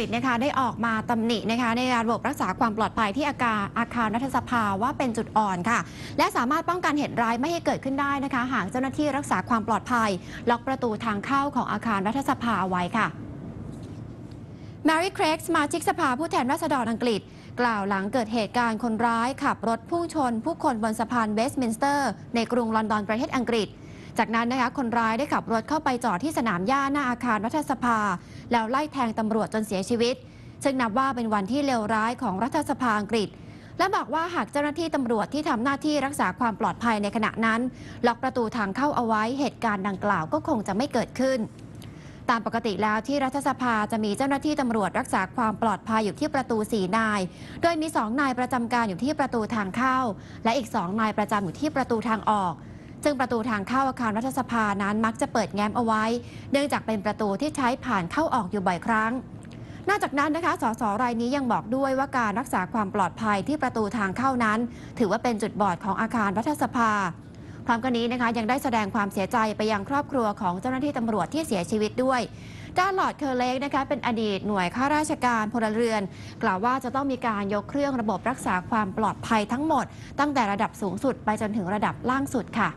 ริตนะคะได้ออกมาตำหนินะคะในระบบรักษาความปลอดภัยที่อาคารรัฐสภาว่าเป็นจุดอ่อนค่ะและสามารถป้องกันเหตุร้ายไม่ให้เกิดขึ้นได้นะคะหากเจ้าหน้าที่รักษาความปลอดภัยล็อกประตูทางเข้าของอาคารรัฐสภาเอาไว้ค่ะ Mary Craig Magic Spa ผู้แทนราษฎรอังกฤษกล่าวหลังเกิดเหตุการณ์คนร้ายขับรถพุ่งชนผู้คนบนสะพานเวสต์มินสเตอร์ในกรุงลอนดอนประเทศอังกฤษจากนั้นนะคะคนร้ายได้ขับรถเข้าไปจอดที่สนามหญ้าหน้าอาคารรัฐสภาแล้วไล่แทงตำรวจจนเสียชีวิตซึ่งนับว่าเป็นวันที่เลวร้ายของรัฐสภาอังกฤษและบอกว่าหากเจ้าหน้าที่ตำรวจที่ทำหน้าที่รักษาความปลอดภัยในขณะนั้นล็อกประตูทางเข้าเอาไว้เหตุการณ์ดังกล่าวก็คงจะไม่เกิดขึ้นตามปกติแล้วที่รัฐสภาจะมีเจ้าหน้าที่ตำรวจรักษาความปลอดภัยอยู่ที่ประตู4 นายโดยมี2 นายประจำการอยู่ที่ประตูทางเข้าและอีก2 นายประจำอยู่ที่ประตูทางออกซึ่งประตูทางเข้าอาคารรัฐสภานั้นมักจะเปิดแง้มเอาไว้เนื่องจากเป็นประตูที่ใช้ผ่านเข้าออกอยู่บ่อยครั้งนอกจากนั้นนะคะสส.รายนี้ยังบอกด้วยว่าการรักษาความปลอดภัยที่ประตูทางเข้านั้นถือว่าเป็นจุดบอดของอาคารรัฐสภาพร้อมกันนี้นะคะยังได้แสดงความเสียใจไปยังครอบครัวของเจ้าหน้าที่ตำรวจที่เสียชีวิตด้วยด้านหลอดเคอร์เลกนะคะเป็นอดีตหน่วยข้าราชการพลเรือนกล่าวว่าจะต้องมีการยกเครื่องระบบรักษาความปลอดภัยทั้งหมดตั้งแต่ระดับสูงสุดไปจนถึงระดับล่างสุดค่ะ